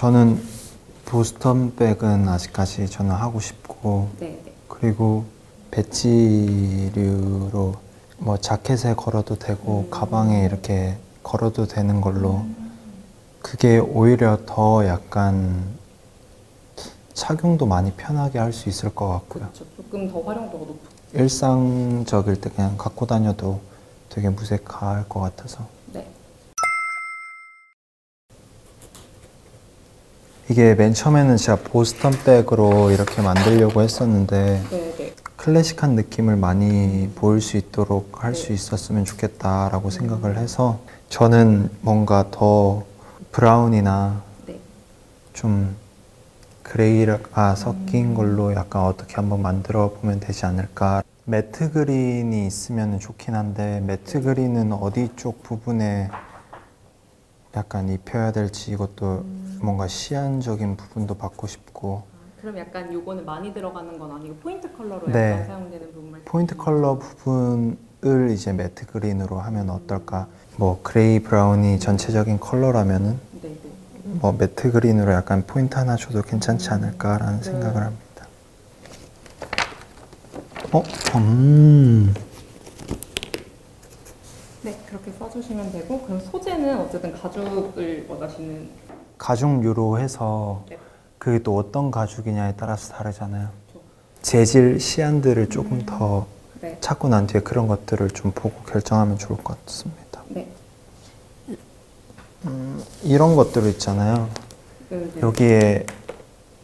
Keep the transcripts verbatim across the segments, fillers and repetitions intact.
저는 보스턴백은 아직까지 저는 하고 싶고, 네. 그리고 배지류로 뭐 자켓에 걸어도 되고 음. 가방에 이렇게 걸어도 되는 걸로 음. 그게 오히려 더 약간 착용도 많이 편하게 할 수 있을 것 같고요. 그쵸, 조금 더 활용도가 높고 일상적일 때 그냥 갖고 다녀도 되게 무색할 것 같아서. 네. 이게 맨 처음에는 진짜 보스턴 백으로 이렇게 만들려고 했었는데 네, 네. 클래식한 느낌을 많이 보일 수 있도록 할 수 네. 있었으면 좋겠다라고 음. 생각을 해서 저는 뭔가 더 브라운이나 네. 좀 그레이가 섞인 걸로 약간 어떻게 한번 만들어 보면 되지 않을까. 매트 그린이 있으면 좋긴 한데 매트 그린은 어디 쪽 부분에 약간 입혀야 될지 이것도 음. 뭔가 시안적인 부분도 받고 싶고. 아, 그럼 약간 요거는 많이 들어가는 건 아니고 포인트 컬러로 네. 약간 사용되는 부분만 포인트 컬러 부분을 이제 매트 그린으로 하면 어떨까. 뭐 그레이 브라운이 전체적인 컬러라면은 네. 뭐 매트 그린으로 약간 포인트 하나 줘도 괜찮지 않을까라는 네. 생각을 합니다. 어? 음. 네, 그렇게 써주시면 되고, 그럼 소재는 어쨌든 가죽을 원하시는? 가죽류로 해서 네. 그게 또 어떤 가죽이냐에 따라서 다르잖아요. 그렇죠. 재질, 시안들을 조금 음. 더 네. 찾고 난 뒤에 그런 것들을 좀 보고 결정하면 좋을 것 같습니다. 네. 음, 이런 것들 있잖아요. 네, 네. 여기에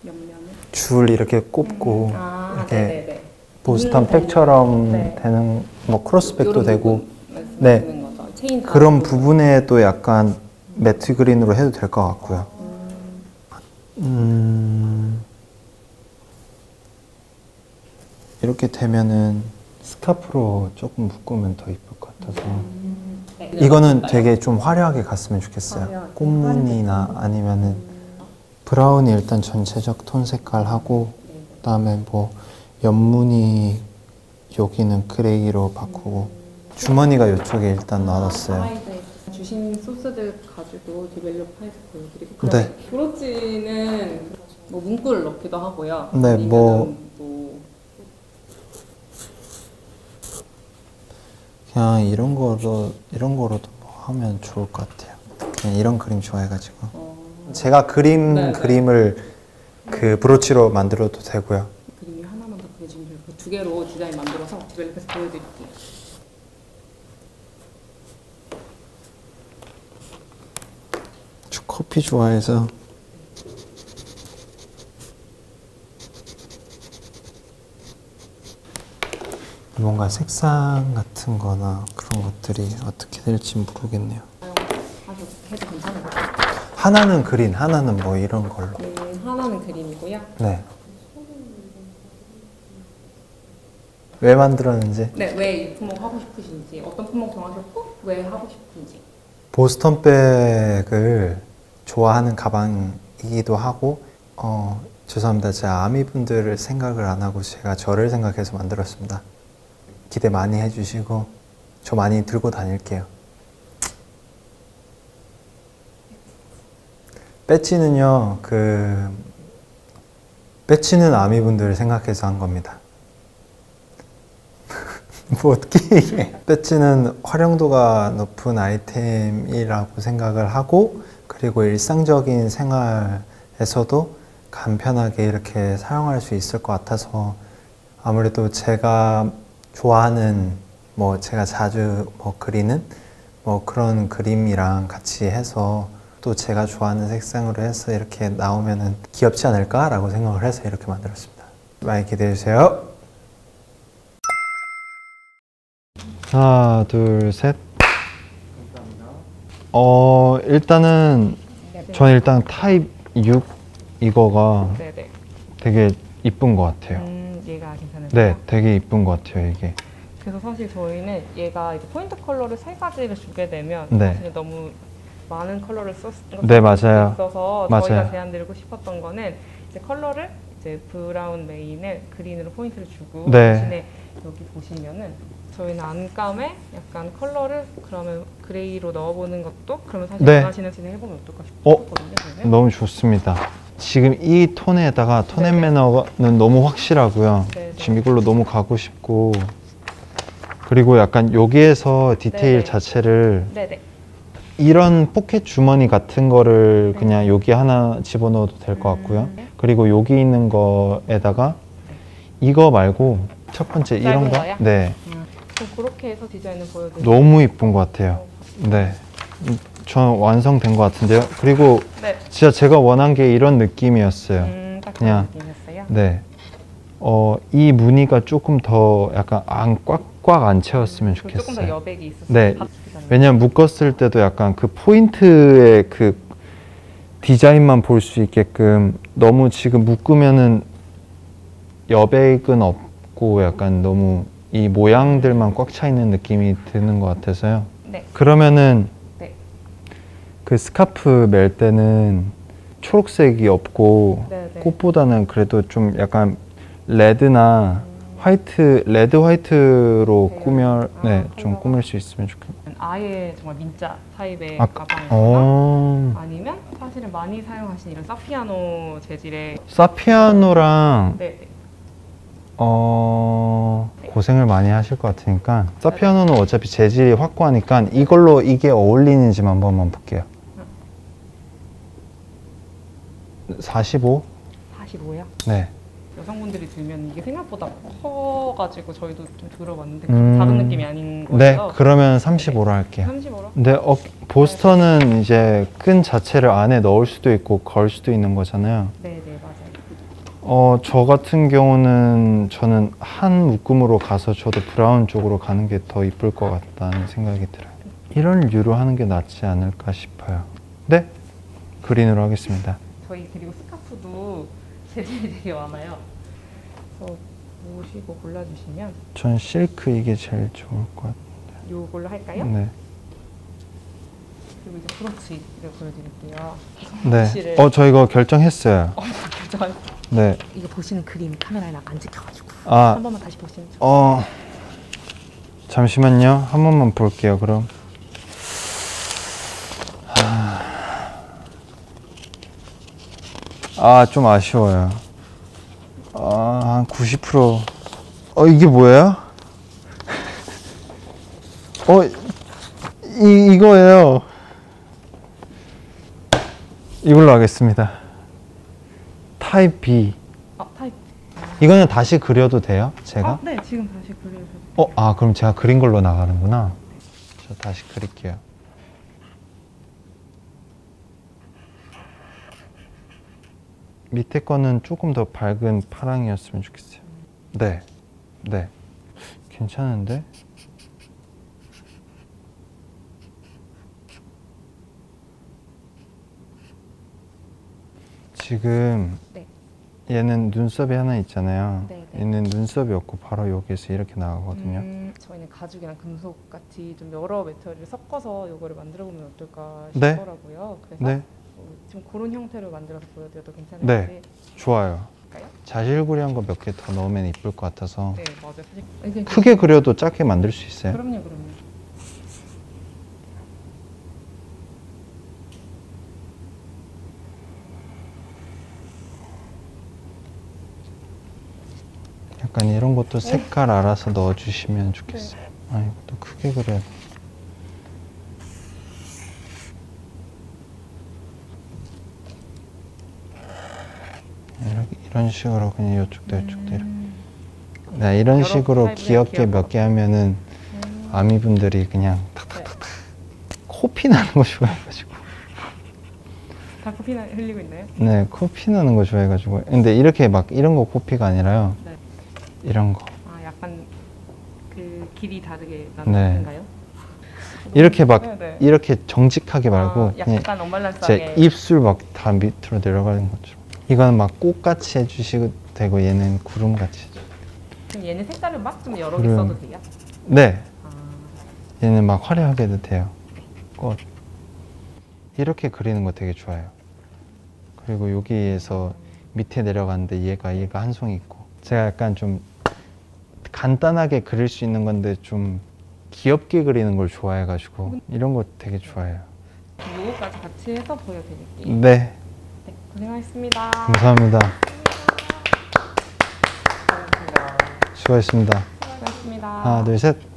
옆면은? 줄 이렇게 꼽고 음. 아, 이렇게 네네네. 보스턴 백처럼 네. 되는 뭐 크로스백도 되고 네 거죠? 그런 부분에 또 약간 음. 매트 그린으로 해도 될 것 같고요. 음. 음, 이렇게 되면은 스카프로 조금 묶으면 더 이쁠 것 같아서. 음. 이거는 되게 좀 화려하게 갔으면 좋겠어요. 화려하게. 꽃무늬나 아니면은 브라운이 일단 전체적 톤 색깔하고 그 다음에 뭐 옆무늬 여기는 그레이로 바꾸고 주머니가 이쪽에 일단 놔뒀어요. 주신 소스들 가지고 디벨롭해서 보여드리고 네. 브로치는 뭐 문구를 넣기도 하고요. 네, 뭐 그냥 이런 거로, 이런 거로도 뭐 하면 좋을 것 같아요. 그냥 이런 그림 좋아해가지고. 어... 제가 그린 네네. 그림을 그 브로치로 만들어도 되고요. 그림이 하나만 더 그려주면 되고 두 개로 디자인 만들어서 디벨롭해서 보여드릴게요. 저 커피 좋아해서. 뭔가 색상 같은 거나 그런 것들이 어떻게 될지 모르겠네요. 하나는 그린, 하나는 뭐 이런 걸로. 음, 하나는 그린이고요. 네. 왜 만들었는지? 네, 왜 이 품목 하고 싶으신지, 어떤 품목 정하셨고, 왜 하고 싶은지. 보스턴백을 좋아하는 가방이기도 하고, 어, 죄송합니다. 제가 아미분들을 생각을 안 하고 제가 저를 생각해서 만들었습니다. 기대 많이 해주시고 저 많이 들고 다닐게요. 배지는요, 그 배지는 아미분들을 생각해서 한 겁니다. 뭐 어떻게 이게 배지는 활용도가 높은 아이템이라고 생각을 하고, 그리고 일상적인 생활에서도 간편하게 이렇게 사용할 수 있을 것 같아서 아무래도 제가 좋아하는, 뭐 제가 자주 뭐 그리는 뭐 그런 그림이랑 같이 해서 또 제가 좋아하는 색상으로 해서 이렇게 나오면은 귀엽지 않을까라고 생각을 해서 이렇게 만들었습니다. 많이 기대해주세요. 하나, 둘, 셋. 어, 일단은 저는 일단 타입 육 이거가 되게 이쁜 것 같아요. 얘가 괜찮을까요? 네, 되게 이쁜 것 같아요, 이게. 그래서 사실 저희는 얘가 이제 포인트 컬러를 세 가지를 주게 되면 네. 사실 너무 많은 컬러를 썼을 네, 맞아요. 있어서 맞아요. 저희가 제안드리고 싶었던 거는 이제 컬러를 이제 브라운 메인에 그린으로 포인트를 주고 네. 대신에 여기 보시면은 저희는 안감에 약간 컬러를 그러면 그레이로 넣어보는 것도 그러면 사실 네. 원하시는 진행해보면 어떨까 싶었거든요. 어? 너무 좋습니다. 지금 이 톤에다가 톤 앤 매너는 너무 확실하고요. 네네. 지금 이걸로 너무 가고 싶고 그리고 약간 여기에서 디테일 네네. 자체를 네네. 이런 포켓 주머니 같은 거를 네네. 그냥 여기 하나 집어넣어도 될 것 같고요. 음. 그리고 여기 있는 거에다가 이거 말고 첫 번째 이런 거? 거야? 네. 음. 그럼 그렇게 해서 디자인을 보여드릴게요. 너무 이쁜 것 같아요. 어. 네. 전 완성된 것 같은데요. 그리고 네. 진짜 제가 원한 게 이런 느낌이었어요. 음, 딱 그냥 그런 느낌이었어요? 네. 어, 이 무늬가 조금 더 약간 안 꽉꽉 안 채웠으면 좋겠어요. 조금 더 여백이 있었어요. 네. 왜냐면 묶었을 때도 약간 그 포인트의 그 디자인만 볼 수 있게끔 너무 지금 묶으면은 여백은 없고 약간 너무 이 모양들만 꽉 차 있는 느낌이 드는 것 같아서요. 네. 그러면은 그 스카프 멜 때는 초록색이 없고 네네. 꽃보다는 그래도 좀 약간 레드나 음. 화이트, 레드 화이트로 네. 꾸며, 아, 네, 좀 꾸밀 수 있으면 좋겠네요. 아예 정말 민자 타입의 아, 가방이나 아니면 사실은 많이 사용하신 이런 사피아노 재질의 사피아노랑 네네. 어... 고생을 많이 하실 것 같으니까 사피아노는 어차피 재질이 확고하니까 이걸로 이게 어울리는지 한 번만 볼게요. 사십오? 사십오요? 네. 여성분들이 들면 이게 생각보다 커가지고 저희도 좀 들어봤는데 음... 작은 느낌이 아닌 거죠? 네, 그러면 삼십오로 할게요. 삼십오로? 네, 어, 보스터는 네. 이제 끈 자체를 안에 넣을 수도 있고 걸 수도 있는 거잖아요. 네, 네, 맞아요. 어, 저 같은 경우는 저는 한 묶음으로 가서 저도 브라운 쪽으로 가는 게 더 이쁠 것 같다는 생각이 들어요. 이런 류로 하는 게 낫지 않을까 싶어요. 네, 그린으로 하겠습니다. 저희 그리고 스카프도 재질이 되게 많아요. 그래서 보시고 골라주시면 전 실크 이게 제일 좋을 것 같은데 요걸로 할까요? 네. 그리고 이제 브로치를 보여드릴게요. 네. 어, 저 이거 결정했어요. 어, 결정했어요. 네. 이거 보시는 그림 카메라에 안 찍혀가지고 아, 한 번만 다시 보시는 척. 어, 잠시만요. 한 번만 볼게요. 그럼 아, 좀 아쉬워요. 아, 한 구십 퍼센트. 어, 이게 뭐예요? 어, 이, 이거예요. 이걸로 하겠습니다. 타입 B. 아, 타입. 이거는 다시 그려도 돼요? 제가? 아, 네, 지금 다시 그려도 돼요. 어, 아, 그럼 제가 그린 걸로 나가는구나. 저 다시 그릴게요. 밑에 거는 조금 더 밝은 파랑이었으면 좋겠어요. 네, 네. 괜찮은데? 지금 네. 얘는 눈썹이 하나 있잖아요. 네네. 얘는 눈썹이 없고 바로 여기에서 이렇게 나가거든요. 음, 저희는 가죽이랑 금속 같이 좀 여러 메터리를 섞어서 이거를 만들어보면 어떨까 네. 싶더라고요. 그래서 네. 지금 그런 형태로 만들어서 보여드려도 괜찮은지. 네, 좋아요. 할까요? 자질구레한 거 몇 개 더 넣으면 이쁠 것 같아서. 네, 맞아요. 사실... 크게 그려도 작게 만들 수 있어요? 그럼요, 그럼요. 약간 이런 것도 색깔 알아서 넣어주시면 좋겠어요. 네. 아, 이것도 크게 그려야 돼. 이렇게, 이런 식으로 그냥 이쪽도 이쪽도 이렇게. 네, 이런 식으로 귀엽게 몇 개 하면은 음. 아미분들이 그냥 탁탁탁탁 네. 코피 나는 거 좋아해가지고. 다 코피 나, 흘리고 있나요? 네, 코피 나는 거 좋아해가지고. 근데 이렇게 막 이런 거 코피가 아니라요. 네. 이런 거. 아, 약간 그 길이 다르게 나는가요? 네. 이렇게 막 네네. 이렇게 정직하게 말고 아, 약간 언밸런스하게 제 입술 막 다 밑으로 내려가는 것처럼. 이건 막 꽃같이 해주시고 되고 얘는 구름같이. 그럼 얘는 색깔을 막 좀 여러 구름. 개 써도 돼요? 네. 아. 얘는 막 화려하게 해도 돼요. 꽃. 이렇게 그리는 거 되게 좋아요. 그리고 여기에서 밑에 내려가는데 얘가 얘가 한 송이 있고. 제가 약간 좀 간단하게 그릴 수 있는 건데 좀 귀엽게 그리는 걸 좋아해가지고 이런 거 되게 좋아해요. 요거까지 같이 해서 보여드릴게요. 네. 네, 고생하셨습니다. 감사합니다. 수고하셨습니다. 수고하셨습니다. 하나, 둘, 셋.